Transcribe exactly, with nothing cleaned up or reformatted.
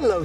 Hello,